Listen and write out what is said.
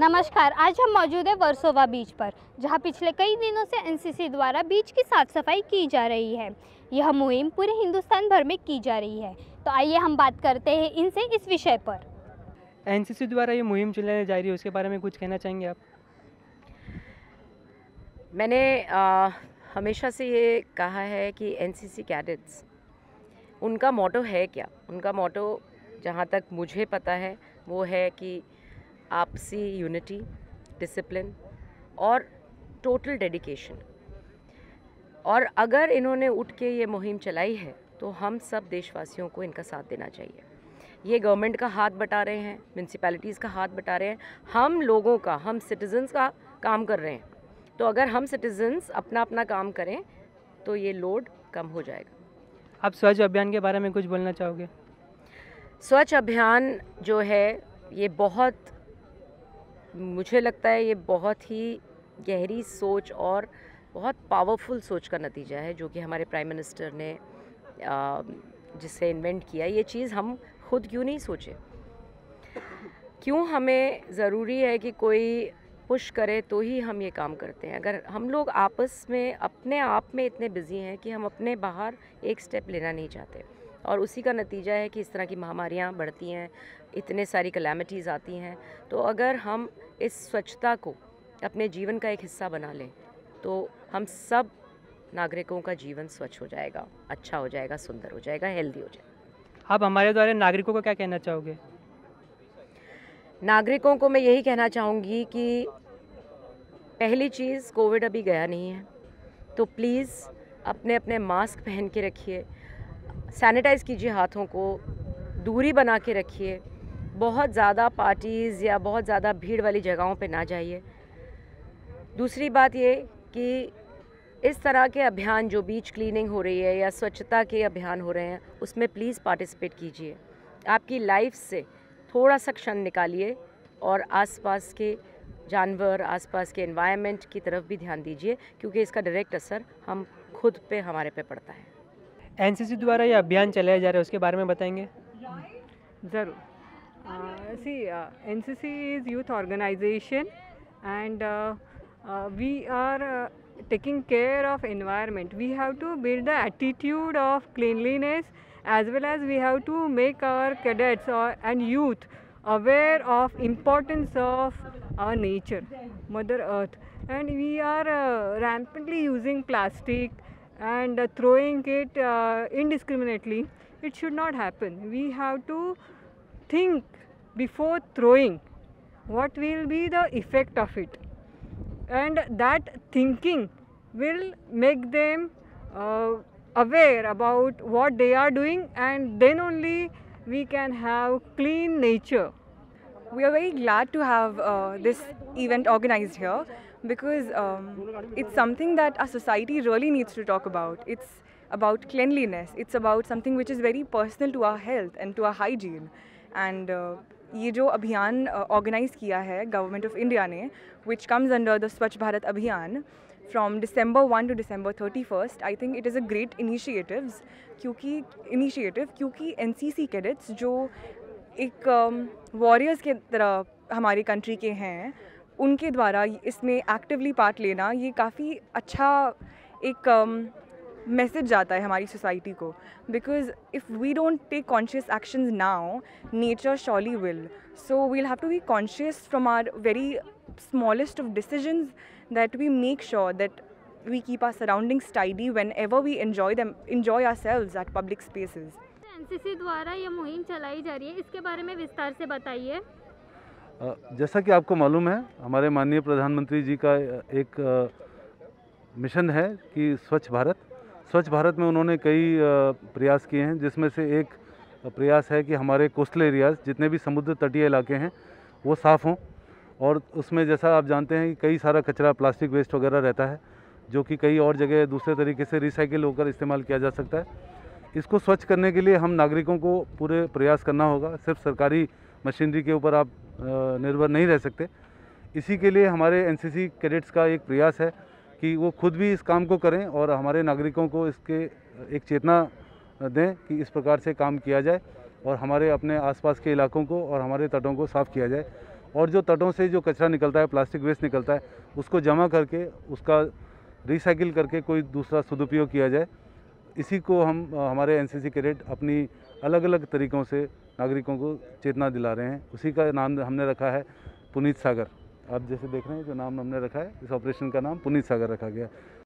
नमस्कार, आज हम मौजूद है वर्सोवा बीच पर, जहां पिछले कई दिनों से एनसीसी द्वारा बीच की साफ सफाई की जा रही है। यह मुहिम पूरे हिंदुस्तान भर में की जा रही है। तो आइए हम बात करते हैं इनसे इस विषय पर। एनसीसी द्वारा ये मुहिम चलाई जा रही है, उसके बारे में कुछ कहना चाहेंगे आप? मैंने हमेशा से ये कहा है कि एनसीसी कैडेट्स, उनका मोटो है क्या? उनका मोटो जहाँ तक मुझे पता है वो है कि आपसी यूनिटी, डिसिप्लिन और टोटल डेडिकेशन। और अगर इन्होंने उठ के ये मुहिम चलाई है तो हम सब देशवासियों को इनका साथ देना चाहिए। ये गवर्नमेंट का हाथ बटा रहे हैं, म्यूनसिपैलिटीज़ का हाथ बटा रहे हैं, हम लोगों का, हम सिटीजन्स का काम कर रहे हैं। तो अगर हम सिटीजन्स अपना काम करें तो ये लोड कम हो जाएगा। आप स्वच्छ अभियान के बारे में कुछ बोलना चाहोगे? स्वच्छ अभियान जो है ये बहुत, मुझे लगता है ये बहुत ही गहरी सोच और बहुत पावरफुल सोच का नतीजा है, जो कि हमारे प्राइम मिनिस्टर ने जिसे इन्वेंट किया। ये चीज़ हम खुद क्यों नहीं सोचे? क्यों हमें ज़रूरी है कि कोई पुश करे तो ही हम ये काम करते हैं? अगर हम लोग आपस में, अपने आप में इतने बिजी हैं कि हम अपने बाहर एक स्टेप लेना नहीं चाहते, और उसी का नतीजा है कि इस तरह की महामारियां बढ़ती हैं, इतने सारी कैलामिटीज़ आती हैं। तो अगर हम इस स्वच्छता को अपने जीवन का एक हिस्सा बना लें तो हम सब नागरिकों का जीवन स्वच्छ हो जाएगा, अच्छा हो जाएगा, सुंदर हो जाएगा, हेल्दी हो जाएगा। आप हमारे द्वारा नागरिकों को क्या कहना चाहोगे? नागरिकों को मैं यही कहना चाहूँगी कि पहली चीज़, कोविड अभी गया नहीं है तो प्लीज़ अपने अपने मास्क पहन के रखिए, सैनिटाइज़ कीजिए हाथों को, दूरी बना के रखिए, बहुत ज़्यादा पार्टीज़ या बहुत ज़्यादा भीड़ वाली जगहों पे ना जाइए। दूसरी बात ये कि इस तरह के अभियान जो बीच क्लीनिंग हो रही है या स्वच्छता के अभियान हो रहे हैं, उसमें प्लीज़ पार्टिसिपेट कीजिए। आपकी लाइफ से थोड़ा सा क्षण निकालिए और आसपास के जानवर, आसपास के एनवायरनमेंट की तरफ भी ध्यान दीजिए, क्योंकि इसका डायरेक्ट असर हम खुद पे, हमारे पे पड़ता है। एनसीसी द्वारा ये अभियान चलाया जा रहा है, उसके बारे में बताएंगे? ज़रूर। NCC is youth organisation and we are taking care of environment. We have to build the attitude of cleanliness as well as we have to make our cadets and youth aware of importance of our nature, Mother Earth. And we are rampantly using plastic and throwing it indiscriminately. It should not happen. We have to think before throwing what will be the effect of it. And that thinking will make them aware about what they are doing, and then only we can have clean nature. We are very glad to have this event organized here, because it's something that our society really needs to talk about. It's about cleanliness, it's about something which is very personal to our health and to our hygiene. And ये जो अभियान organize किया है government of India ने, which comes under the स्वच्छ भारत अभियान, from December 1 to December 31st, I think it is a great initiative क्योंकि NCC cadets जो एक warriors के तरह हमारी कंट्री के हैं, उनके द्वारा इसमें एक्टिवली पार्ट लेना, ये काफ़ी अच्छा एक मैसेज जाता है हमारी सोसाइटी को। Because if we don't take conscious actions now, nature surely will. So we'll have to be conscious from our very smallest of decisions that we make sure that we keep our surroundings tidy whenever we enjoy ourselves at public spaces. NCC द्वारा ये मुहिम चलाई जा रही है, इसके बारे में विस्तार से बताइए। जैसा कि आपको मालूम है, हमारे माननीय प्रधानमंत्री जी का एक मिशन है कि स्वच्छ भारत में उन्होंने कई प्रयास किए हैं, जिसमें से एक प्रयास है कि हमारे कोस्टल एरियाज़, जितने भी समुद्र तटीय इलाके हैं, वो साफ़ हों। और उसमें जैसा आप जानते हैं कि कई सारा कचरा, प्लास्टिक वेस्ट वगैरह रहता है, जो कि कई और जगह दूसरे तरीके से रिसाइकिल होकर इस्तेमाल किया जा सकता है। इसको स्वच्छ करने के लिए हम नागरिकों को पूरे प्रयास करना होगा। सिर्फ सरकारी मशीनरी के ऊपर आप निर्भर नहीं रह सकते। इसी के लिए हमारे एनसीसी कैडेट्स का एक प्रयास है कि वो खुद भी इस काम को करें और हमारे नागरिकों को इसके एक चेतना दें कि इस प्रकार से काम किया जाए और हमारे अपने आसपास के इलाकों को और हमारे तटों को साफ़ किया जाए। और जो तटों से जो कचरा निकलता है, प्लास्टिक वेस्ट निकलता है, उसको जमा करके उसका रिसाइकिल करके कोई दूसरा सदुपयोग किया जाए। इसी को हम हमारे एनसीसी कैडेट अपनी अलग अलग तरीक़ों से नागरिकों को चेतना दिला रहे हैं। उसी का नाम हमने रखा है पुनीत सागर। आप जैसे देख रहे हैं जो नाम हमने रखा है, इस ऑपरेशन का नाम पुनीत सागर रखा गया।